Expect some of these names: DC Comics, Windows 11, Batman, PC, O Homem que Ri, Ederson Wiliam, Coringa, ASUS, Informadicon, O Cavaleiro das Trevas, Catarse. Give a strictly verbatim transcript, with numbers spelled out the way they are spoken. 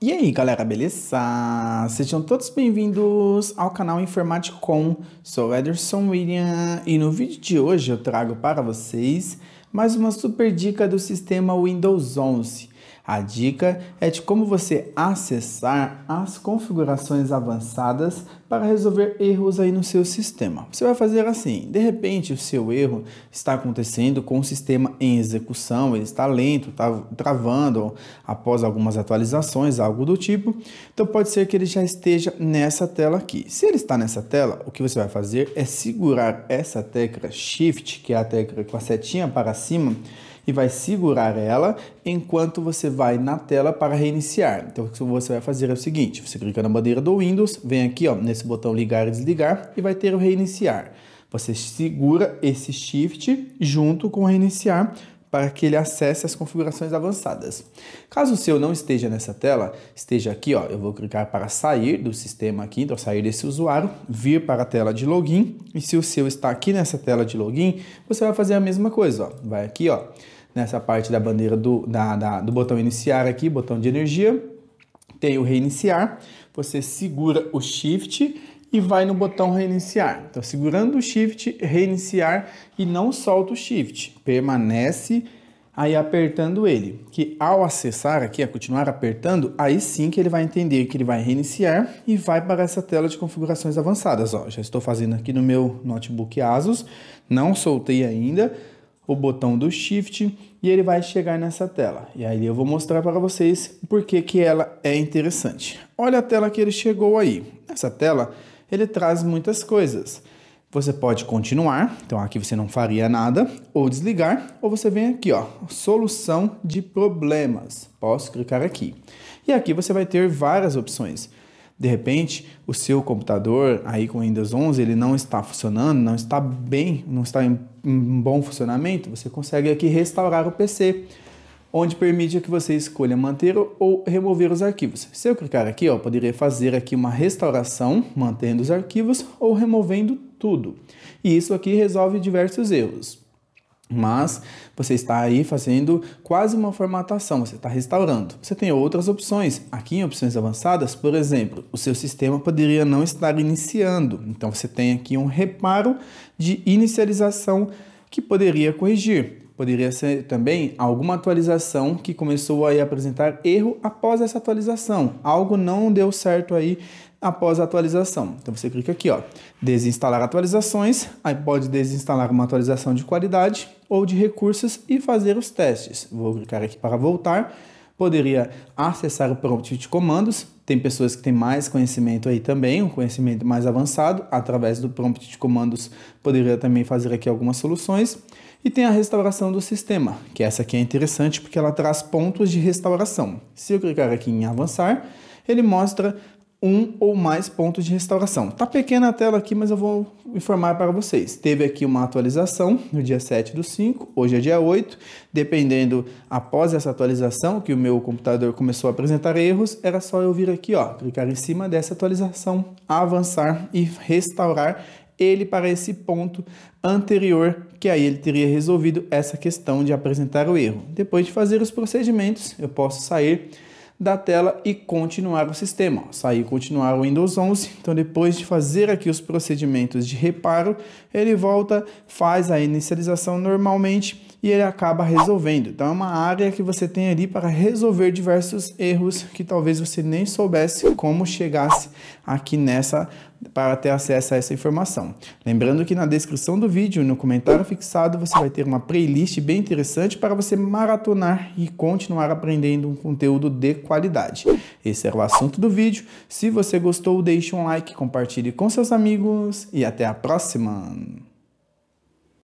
E aí galera, beleza? Sejam todos bem-vindos ao canal Informadicon, sou Ederson Wiliam e no vídeo de hoje eu trago para vocês mais uma super dica do sistema Windows onze. A dica é de como você acessar as configurações avançadas para resolver erros aí no seu sistema. Você vai fazer assim, de repente o seu erro está acontecendo com o sistema em execução, ele está lento, está travando após algumas atualizações, algo do tipo. Então pode ser que ele já esteja nessa tela aqui. Se ele está nessa tela, o que você vai fazer é segurar essa tecla Shift, que é a tecla com a setinha para cima, e vai segurar ela enquanto você vai na tela para reiniciar. Então o que você vai fazer é o seguinte, você clica na bandeira do Windows, vem aqui ó, nesse botão ligar e desligar e vai ter o reiniciar. Você segura esse Shift junto com o reiniciar para que ele acesse as configurações avançadas. Caso o seu não esteja nessa tela, esteja aqui, ó, eu vou clicar para sair do sistema aqui, então sair desse usuário, vir para a tela de login, e se o seu está aqui nessa tela de login, você vai fazer a mesma coisa, ó, vai aqui, ó, nessa parte da bandeira do, da, da, do botão iniciar aqui, botão de energia, tem o reiniciar, você segura o Shift e vai no botão reiniciar. Então, segurando o Shift, reiniciar e não solta o Shift, permanece aí apertando ele, que ao acessar aqui, a continuar apertando, aí sim que ele vai entender que ele vai reiniciar e vai para essa tela de configurações avançadas. Ó, já estou fazendo aqui no meu notebook ASUS, não soltei ainda o botão do Shift e ele vai chegar nessa tela. E aí eu vou mostrar para vocês porque que ela é interessante. Olha a tela que ele chegou aí. Nessa tela ele traz muitas coisas. Você pode continuar, então aqui você não faria nada, ou desligar, ou você vem aqui, ó, solução de problemas. Posso clicar aqui. E aqui você vai ter várias opções. De repente, o seu computador aí com Windows onze, ele não está funcionando, não está bem, não está em bom funcionamento, você consegue aqui restaurar o P C, onde permite que você escolha manter ou remover os arquivos. Se eu clicar aqui, ó, eu poderia fazer aqui uma restauração, mantendo os arquivos ou removendo tudo. E isso aqui resolve diversos erros. Mas você está aí fazendo quase uma formatação, você está restaurando. Você tem outras opções. Aqui em opções avançadas, por exemplo, o seu sistema poderia não estar iniciando. Então você tem aqui um reparo de inicialização que poderia corrigir. Poderia ser também alguma atualização que começou a apresentar erro após essa atualização. Algo não deu certo aí após a atualização. Então você clica aqui, ó, desinstalar atualizações, aí pode desinstalar uma atualização de qualidade ou de recursos e fazer os testes. Vou clicar aqui para voltar. Poderia acessar o prompt de comandos. Tem pessoas que têm mais conhecimento aí também, um conhecimento mais avançado. Através do prompt de comandos, poderia também fazer aqui algumas soluções. E tem a restauração do sistema, que essa aqui é interessante porque ela traz pontos de restauração. Se eu clicar aqui em avançar, ele mostra um ou mais pontos de restauração. Tá pequena a tela aqui, mas eu vou informar para vocês. Teve aqui uma atualização no dia sete do cinco, hoje é dia oito. Dependendo, após essa atualização, que o meu computador começou a apresentar erros, era só eu vir aqui, ó, clicar em cima dessa atualização, avançar e restaurar ele para esse ponto anterior, que aí ele teria resolvido essa questão de apresentar o erro. Depois de fazer os procedimentos, eu posso sair da tela e continuar o sistema, sair e continuar o Windows onze, então depois de fazer aqui os procedimentos de reparo, ele volta, faz a inicialização normalmente e ele acaba resolvendo. Então é uma área que você tem ali para resolver diversos erros que talvez você nem soubesse como chegasse aqui nessa para ter acesso a essa informação. Lembrando que na descrição do vídeo, no comentário fixado, você vai ter uma playlist bem interessante para você maratonar e continuar aprendendo um conteúdo de qualidade. Esse era o assunto do vídeo. Se você gostou, deixe um like, compartilhe com seus amigos e até a próxima!